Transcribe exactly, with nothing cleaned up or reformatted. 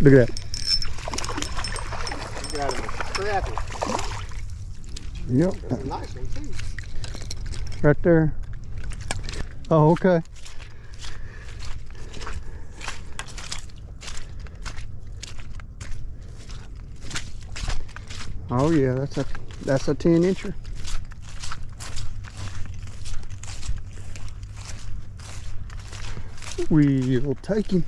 Look at that. We got a crappie. Yep. That's a nice one too. Right there. Oh, okay. Oh yeah, that's a that's a ten incher. We'll take him.